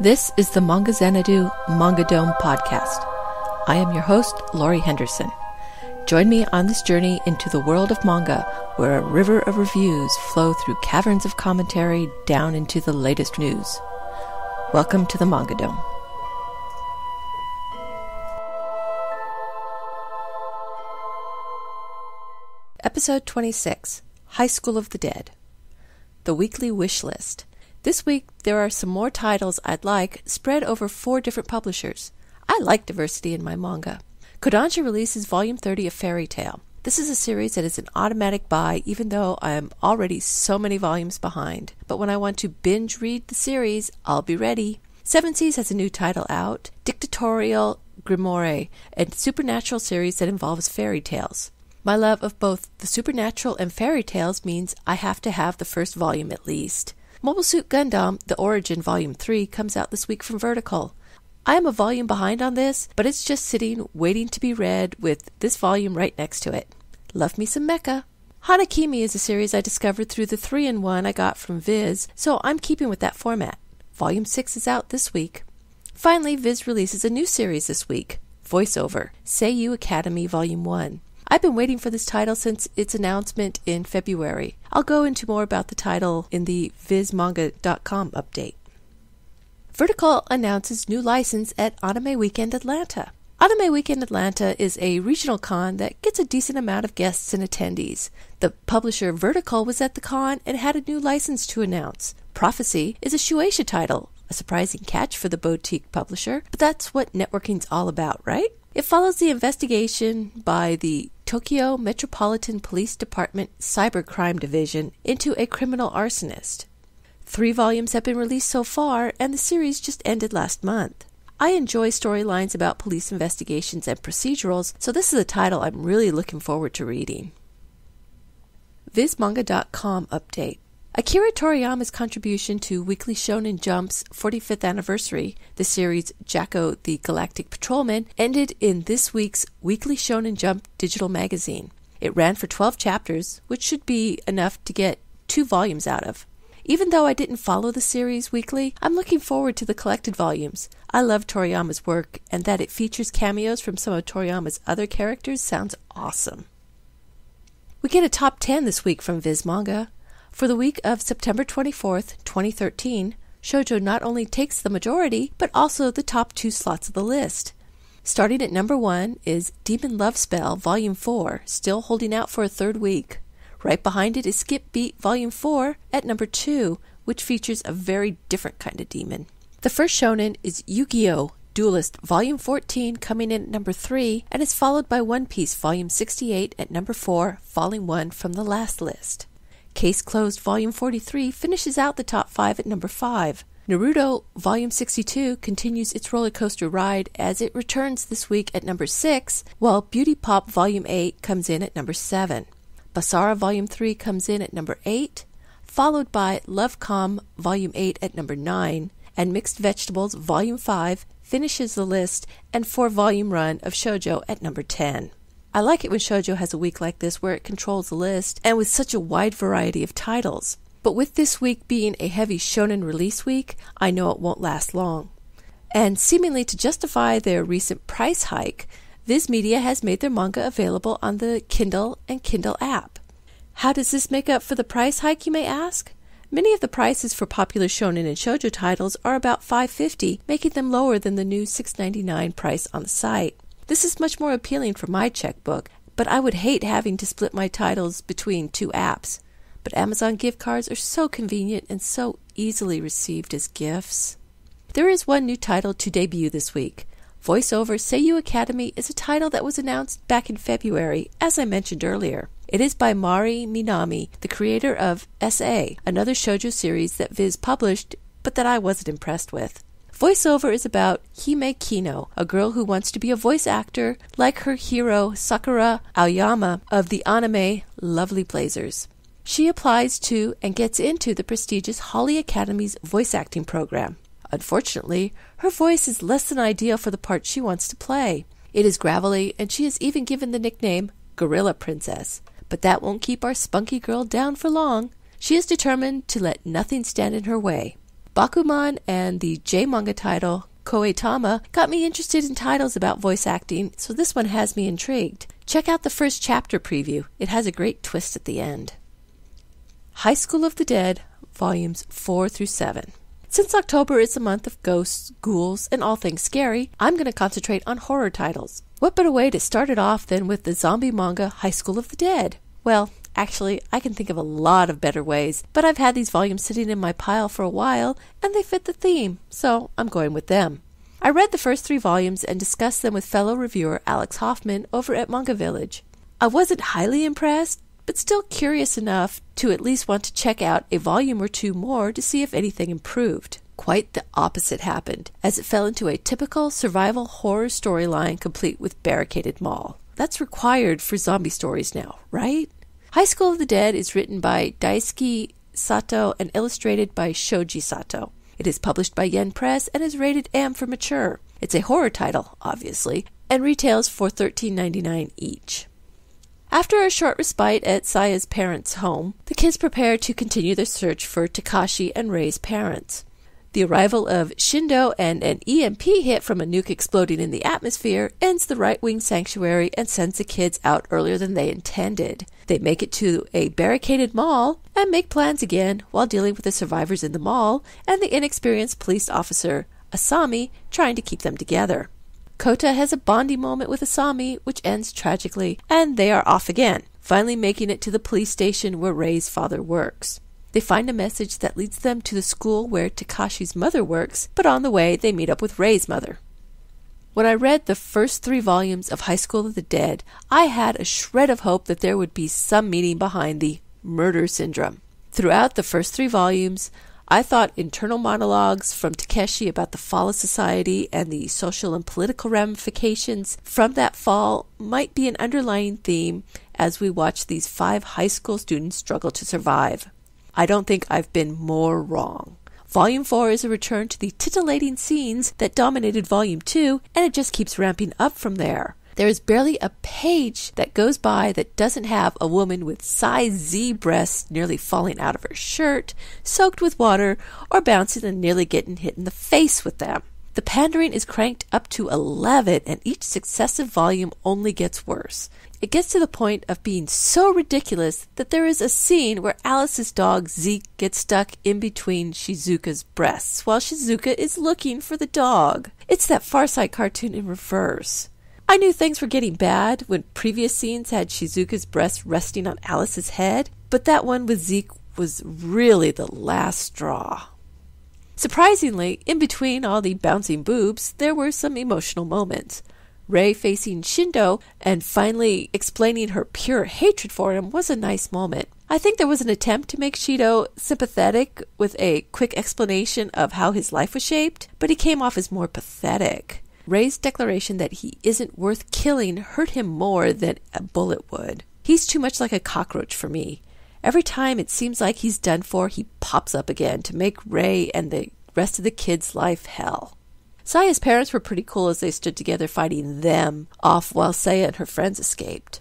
This is the Manga Xanadu Manga Dome Podcast. I am your host, Laurie Henderson. Join me on this journey into the world of manga, where a river of reviews flow through caverns of commentary down into the latest news. Welcome to the Manga Dome. Episode 26, High School of the Dead. The Weekly Wish List. This week, there are some more titles I'd like, spread over 4 different publishers. I like diversity in my manga. Kodansha releases Volume 30 of Fairy Tale. This is a series that is an automatic buy, even though I am already so many volumes behind. But when I want to binge read the series, I'll be ready. Seven Seas has a new title out, Dictatorial Grimoire, a supernatural series that involves fairy tales. My love of both the supernatural and fairy tales means I have to have the first volume at least. Mobile Suit Gundam, The Origin Volume 3, comes out this week from Vertical. I am a volume behind on this, but it's just sitting, waiting to be read with this volume right next to it. Love me some mecha. Hanakimi is a series I discovered through the 3-in-1 I got from Viz, so I'm keeping with that format. Volume 6 is out this week. Finally, Viz releases a new series this week, VoiceOver, Seiyuu You Academy Volume 1. I've been waiting for this title since its announcement in February. I'll go into more about the title in the VizManga.com update. Vertical announces new license at Anime Weekend Atlanta. Anime Weekend Atlanta is a regional con that gets a decent amount of guests and attendees. The publisher Vertical was at the con and had a new license to announce. Prophecy is a Shueisha title, a surprising catch for the boutique publisher, but that's what networking's all about, right? It follows the investigation by the Tokyo Metropolitan Police Department Cybercrime Division into a criminal arsonist. 3 volumes have been released so far, and the series just ended last month. I enjoy storylines about police investigations and procedurals, so this is a title I'm really looking forward to reading. VizManga.com update. Akira Toriyama's contribution to Weekly Shonen Jump's 45th anniversary, the series Jacko the Galactic Patrolman, ended in this week's Weekly Shonen Jump digital magazine. It ran for 12 chapters, which should be enough to get 2 volumes out of. Even though I didn't follow the series weekly, I'm looking forward to the collected volumes. I love Toriyama's work, and that it features cameos from some of Toriyama's other characters sounds awesome. We get a top 10 this week from Viz Manga. For the week of September 24th, 2013, shoujo not only takes the majority, but also the top 2 slots of the list. Starting at number 1 is Demon Love Spell Volume 4, still holding out for a 3rd week. Right behind it is Skip Beat Volume 4 at number 2, which features a very different kind of demon. The first shonen is Yu-Gi-Oh! Duelist Volume 14 coming in at number 3, and is followed by One Piece Volume 68 at number 4, falling 1 from the last list. Case Closed Volume 43 finishes out the top 5 at number 5. Naruto Volume 62 continues its roller coaster ride as it returns this week at number 6, while Beauty Pop Volume 8 comes in at number 7. Basara Volume 3 comes in at number 8, followed by Love Com Volume 8 at number 9, and Mixed Vegetables Volume 5 finishes the list and 4-volume run of shoujo at number 10. I like it when shoujo has a week like this where it controls the list and with such a wide variety of titles. But with this week being a heavy shonen release week, I know it won't last long. And seemingly to justify their recent price hike, Viz Media has made their manga available on the Kindle and Kindle app. How does this make up for the price hike, you may ask? Many of the prices for popular shonen and shoujo titles are about $5.50, making them lower than the new $6.99 price on the site. This is much more appealing for my checkbook, but I would hate having to split my titles between 2 apps. But Amazon gift cards are so convenient and so easily received as gifts. There is one new title to debut this week. VoiceOver Seiyuu Academy is a title that was announced back in February, as I mentioned earlier. It is by Minami, the creator of SA, another shoujo series that Viz published, but that I wasn't impressed with. VoiceOver is about Hime Kino, a girl who wants to be a voice actor like her hero Sakura Aoyama of the anime Lovely Blazers. She applies to and gets into the prestigious Holly Academy's voice acting program. Unfortunately, her voice is less than ideal for the part she wants to play. It is gravelly, and she is even given the nickname Gorilla Princess. But that won't keep our spunky girl down for long. She is determined to let nothing stand in her way. Bakuman and the J-manga title Koetama got me interested in titles about voice acting, so this one has me intrigued. Check out the first chapter preview. It has a great twist at the end. High School of the Dead, Volumes 4 through 7. Since October is the month of ghosts, ghouls, and all things scary, I'm going to concentrate on horror titles. What better way to start it off than with the zombie manga High School of the Dead? Well, actually, I can think of a lot of better ways, but I've had these volumes sitting in my pile for a while, and they fit the theme, so I'm going with them. I read the first three volumes and discussed them with fellow reviewer Alex Hoffman over at Manga Village. I wasn't highly impressed, but still curious enough to at least want to check out a volume or two more to see if anything improved. Quite the opposite happened, as it fell into a typical survival horror storyline complete with barricaded mall. That's required for zombie stories now, right? High School of the Dead is written by Daisuke Sato and illustrated by Shoji Sato. It is published by Yen Press and is rated M for mature. It's a horror title, obviously, and retails for $13.99 each. After a short respite at Saya's parents' home, the kids prepare to continue their search for Takashi and Rei's parents. The arrival of Shindo and an EMP hit from a nuke exploding in the atmosphere ends the right-wing sanctuary and sends the kids out earlier than they intended. They make it to a barricaded mall and make plans again while dealing with the survivors in the mall and the inexperienced police officer, Asami, trying to keep them together. Kota has a bonding moment with Asami, which ends tragically, and they are off again, finally making it to the police station where Rei's father works. They find a message that leads them to the school where Takashi's mother works, but on the way they meet up with Rei's mother. When I read the first three volumes of High School of the Dead, I had a shred of hope that there would be some meaning behind the murder syndrome. Throughout the first three volumes, I thought internal monologues from Takeshi about the fall of society and the social and political ramifications from that fall might be an underlying theme as we watch these five high school students struggle to survive. I don't think I've been more wrong. Volume 4 is a return to the titillating scenes that dominated Volume 2, and it just keeps ramping up from there. There is barely a page that goes by that doesn't have a woman with size Z breasts nearly falling out of her shirt, soaked with water, or bouncing and nearly getting hit in the face with them. The pandering is cranked up to 11, and each successive volume only gets worse. It gets to the point of being so ridiculous that there is a scene where Alice's dog Zeke gets stuck in between Shizuka's breasts while Shizuka is looking for the dog. It's that Far Side cartoon in reverse. I knew things were getting bad when previous scenes had Shizuka's breasts resting on Alice's head, but that one with Zeke was really the last straw. Surprisingly, in between all the bouncing boobs, there were some emotional moments. Rei facing Shindo and finally explaining her pure hatred for him was a nice moment. I think there was an attempt to make Shindo sympathetic with a quick explanation of how his life was shaped, but he came off as more pathetic. Rei's declaration that he isn't worth killing hurt him more than a bullet would. He's too much like a cockroach for me. Every time it seems like he's done for, he pops up again to make Rei and the rest of the kids' life hell. Saya's parents were pretty cool as they stood together fighting them off while Saya and her friends escaped.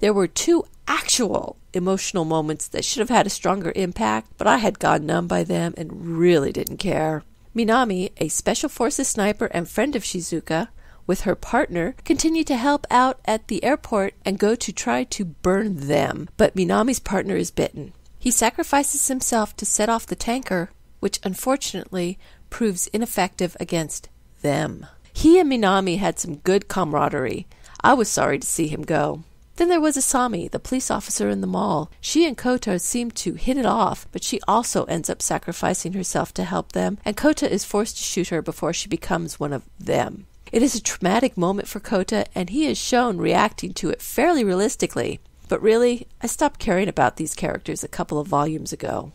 There were two actual emotional moments that should have had a stronger impact, but I had gone numb by them and really didn't care. Minami, a special forces sniper and friend of Shizuka, with her partner, continued to help out at the airport and go to try to burn them, but Minami's partner is bitten. He sacrifices himself to set off the tanker, which unfortunately proves ineffective against them. He and Minami had some good camaraderie. I was sorry to see him go. Then there was Asami, the police officer in the mall. She and Kota seem to hit it off, but she also ends up sacrificing herself to help them, and Kota is forced to shoot her before she becomes one of them. It is a traumatic moment for Kota, and he is shown reacting to it fairly realistically. But really, I stopped caring about these characters a couple of volumes ago.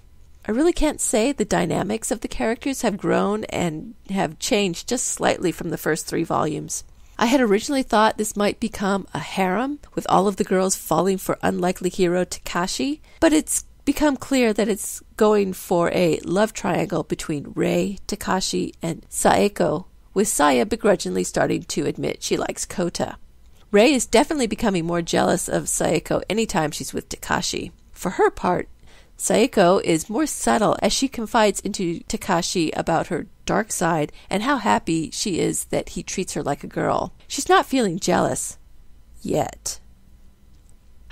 I really can't say the dynamics of the characters have grown and have changed just slightly from the first three volumes. I had originally thought this might become a harem, with all of the girls falling for unlikely hero Takashi, but it's become clear that it's going for a love triangle between Rei, Takashi, and Saeko, with Saya begrudgingly starting to admit she likes Kota. Rei is definitely becoming more jealous of Saeko anytime she's with Takashi. For her part, Saeko is more subtle as she confides into Takashi about her dark side and how happy she is that he treats her like a girl. She's not feeling jealous. Yet.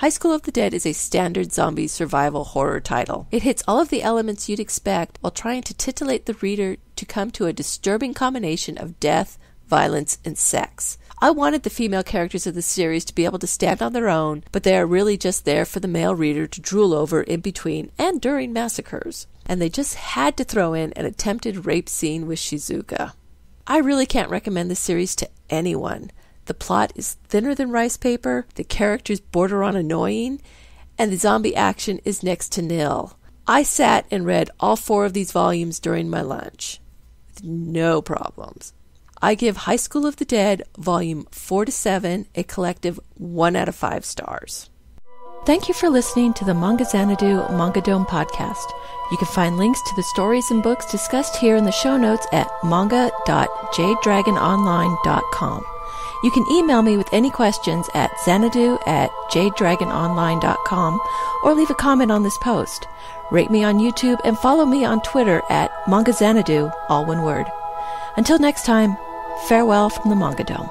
High School of the Dead is a standard zombie survival horror title. It hits all of the elements you'd expect while trying to titillate the reader to come to a disturbing combination of death, violence, and sex. I wanted the female characters of the series to be able to stand on their own, but they are really just there for the male reader to drool over in between and during massacres. And they just had to throw in an attempted rape scene with Shizuka. I really can't recommend this series to anyone. The plot is thinner than rice paper, the characters border on annoying, and the zombie action is next to nil. I sat and read all four of these volumes during my lunch. With no problems. I give High School of the Dead, Volume 4-7, a collective 1 out of 5 stars. Thank you for listening to the Manga Xanadu Manga Dome Podcast. You can find links to the stories and books discussed here in the show notes at manga.jdragononline.com. You can email me with any questions at xanadu@jdragononline.com or leave a comment on this post. Rate me on YouTube and follow me on Twitter at Manga Xanadu, all one word. Until next time, farewell from the Manga Dome.